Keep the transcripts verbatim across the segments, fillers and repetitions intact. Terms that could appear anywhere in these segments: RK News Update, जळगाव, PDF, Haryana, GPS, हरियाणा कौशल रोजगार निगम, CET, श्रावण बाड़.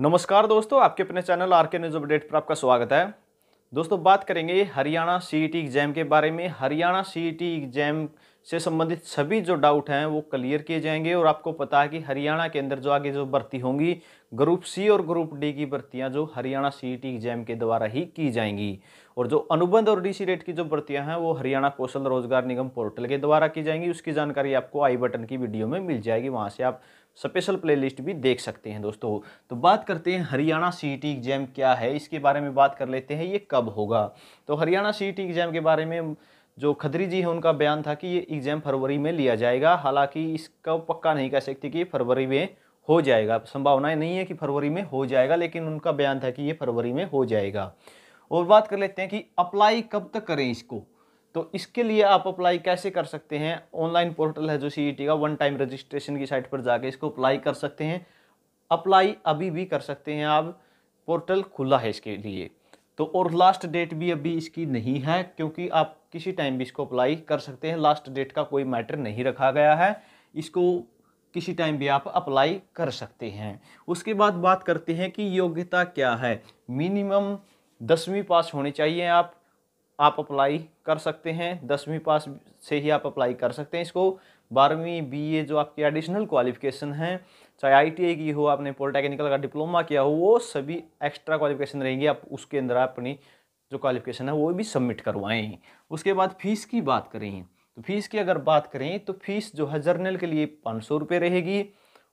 नमस्कार दोस्तों, आपके अपने चैनल आरके न्यूज़ अपडेट पर आपका स्वागत है। दोस्तों, बात करेंगे हरियाणा सीईटी एग्जाम के बारे में। हरियाणा सीईटी एग्जाम से संबंधित सभी जो डाउट हैं वो क्लियर किए जाएंगे। और आपको पता है कि हरियाणा के अंदर जो आगे जो भर्ती होंगी, ग्रुप सी और ग्रुप डी की भर्तियां जो हरियाणा सीईटी एग्जाम के द्वारा ही की जाएंगी। और जो अनुबंध और डीसी रेट की जो भर्तियां हैं वो हरियाणा कौशल रोजगार निगम पोर्टल के द्वारा की जाएंगी। उसकी जानकारी आपको आई बटन की वीडियो में मिल जाएगी, वहाँ से आप स्पेशल प्लेलिस्ट भी देख सकते हैं। दोस्तों, तो बात करते हैं हरियाणा सीईटी एग्जाम क्या है, इसके बारे में बात कर लेते हैं। ये कब होगा? तो हरियाणा सीईटी एग्जाम के बारे में जो खदरी जी है उनका बयान था कि ये एग्ज़ाम फरवरी में लिया जाएगा। हालांकि इसका पक्का नहीं कह सकते कि फरवरी में हो जाएगा, संभावनाएं नहीं है कि फरवरी में हो जाएगा, लेकिन उनका बयान था कि ये फरवरी में हो जाएगा। और बात कर लेते हैं कि अप्लाई कब तक करें इसको। तो इसके लिए आप अप्लाई कैसे कर सकते हैं? ऑनलाइन पोर्टल है जो सीईटी का, वन टाइम रजिस्ट्रेशन की साइट पर जाके इसको अप्लाई कर सकते हैं। अप्लाई अभी भी कर सकते हैं आप, पोर्टल खुला है इसके लिए। तो और लास्ट डेट भी अभी इसकी नहीं है, क्योंकि आप किसी टाइम भी इसको अप्लाई कर सकते हैं। लास्ट डेट का कोई मैटर नहीं रखा गया है, इसको किसी टाइम भी आप अप्लाई कर सकते हैं। उसके बाद बात करते हैं कि योग्यता क्या है। मिनिमम दसवीं पास होने चाहिए, आप आप अप्लाई कर सकते हैं। दसवीं पास से ही आप अप्लाई कर सकते हैं इसको। बारहवीं बीए जो आपकी एडिशनल क्वालिफिकेशन है, चाहे आईटीआई की हो, आपने पॉलिटेक्निकल का डिप्लोमा किया हो, वो सभी एक्स्ट्रा क्वालिफिकेशन रहेंगी। आप उसके अंदर अपनी जो क्वालिफिकेशन है वो भी सबमिट करवाएं। उसके बाद फीस की बात करें तो फीस की अगर बात करें तो फीस जो है जर्नल के लिए पाँच सौ रुपये रहेगी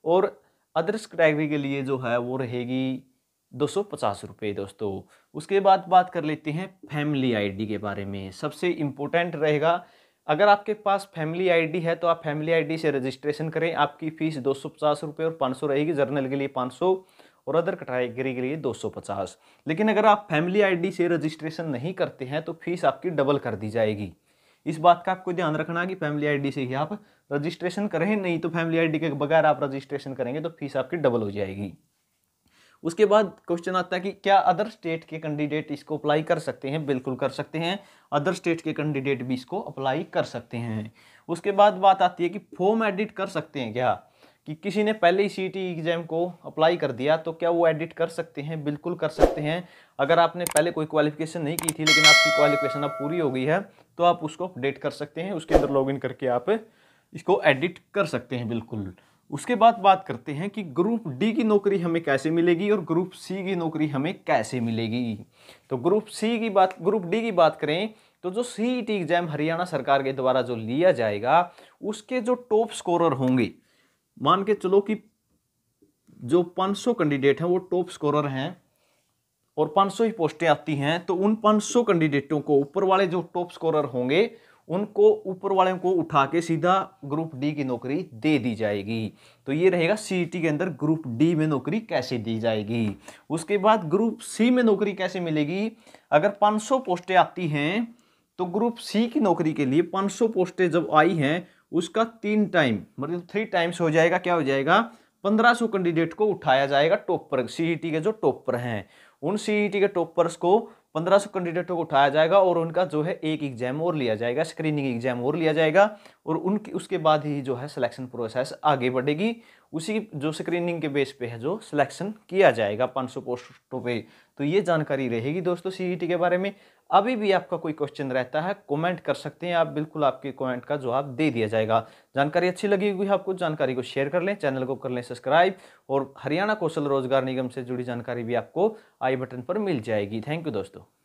और अदर्स कैटेगरी के लिए जो है वो रहेगी दो सौ पचास रुपये। दोस्तों, उसके बाद बात कर लेते हैं फैमिली आईडी के बारे में। सबसे इम्पोर्टेंट रहेगा, अगर आपके पास फैमिली आईडी है तो आप फैमिली आईडी से रजिस्ट्रेशन करें। आपकी फ़ीस दो सौ पचास रुपये और पाँच सौ रहेगी, जर्नल के लिए पाँच सौ और अदर कैटेगरी के लिए दो सौ पचास। लेकिन अगर आप फैमिली आईडी से रजिस्ट्रेशन नहीं करते हैं तो फीस आपकी डबल कर दी जाएगी। इस बात का आपको ध्यान रखना कि फैमिली आईडी से ही आप रजिस्ट्रेशन करें, नहीं तो फैमिली आईडी के बगैर आप रजिस्ट्रेशन करेंगे तो फीस आपकी डबल हो जाएगी। उसके बाद क्वेश्चन आता है कि क्या अदर स्टेट के कैंडिडेट इसको अप्लाई कर सकते हैं? बिल्कुल कर सकते हैं, अदर स्टेट के कैंडिडेट भी इसको अप्लाई कर सकते हैं। उसके बाद बात आती है कि फॉर्म एडिट कर सकते हैं क्या, कि किसी ने पहले ही सीईटी एग्जाम को अप्लाई कर दिया तो क्या वो एडिट कर सकते हैं? बिल्कुल कर सकते हैं। अगर आपने पहले कोई क्वालिफिकेशन नहीं की थी लेकिन आपकी क्वालिफिकेशन अब पूरी हो गई है तो आप उसको अपडेट कर सकते हैं। उसके अंदर लॉगिन करके आप इसको एडिट कर सकते हैं, बिल्कुल। उसके बाद बात करते हैं कि ग्रुप डी की नौकरी हमें कैसे मिलेगी और ग्रुप सी की नौकरी हमें कैसे मिलेगी। तो ग्रुप सी की बात ग्रुप डी की बात करें तो जो सीईटी एग्जाम हरियाणा सरकार के द्वारा जो लिया जाएगा उसके जो टॉप स्कोरर होंगे, मान के चलो कि जो पाँच सौ कैंडिडेट हैं वो टॉप स्कोरर हैं और पाँच सौ ही पोस्टें आती हैं, तो उन पाँच सौ कैंडिडेटों को ऊपर वाले जो टॉप स्कोरर होंगे उनको ऊपर वालों को उठा के सीधा ग्रुप डी की नौकरी दे दी जाएगी। तो ये रहेगा सीईटी के अंदर ग्रुप डी में नौकरी कैसे दी जाएगी। उसके बाद ग्रुप सी में नौकरी कैसे मिलेगी? अगर पाँच सौ पोस्टें आती हैं तो ग्रुप सी की नौकरी के लिए पाँच सौ पोस्टें जब आई हैं उसका तीन टाइम मतलब थ्री टाइम्स हो जाएगा। क्या हो जाएगा? पंद्रह सौ कैंडिडेट को उठाया जाएगा, टॉपर सीईटी के जो टॉपर हैं उन सीईटी के टॉपर्स को पंद्रह सौ कैंडिडेटों को उठाया जाएगा और उनका जो है एक एग्जाम और लिया जाएगा, स्क्रीनिंग एग्जाम और लिया जाएगा और उनकी उसके बाद ही जो है सिलेक्शन प्रोसेस आगे बढ़ेगी। उसी जो स्क्रीनिंग के बेस पे है जो सिलेक्शन किया जाएगा पाँच सौ पोस्टों पे। तो ये जानकारी रहेगी दोस्तों सीईटी के बारे में। अभी भी आपका कोई क्वेश्चन रहता है कमेंट कर सकते हैं आप, बिल्कुल आपके कमेंट का जवाब दे दिया जाएगा। जानकारी अच्छी लगी हुई आपको, जानकारी को शेयर कर लें, चैनल को कर लें सब्सक्राइब और हरियाणा कौशल रोजगार निगम से जुड़ी जानकारी भी आपको आई बटन पर मिल जाएगी। थैंक यू दोस्तों।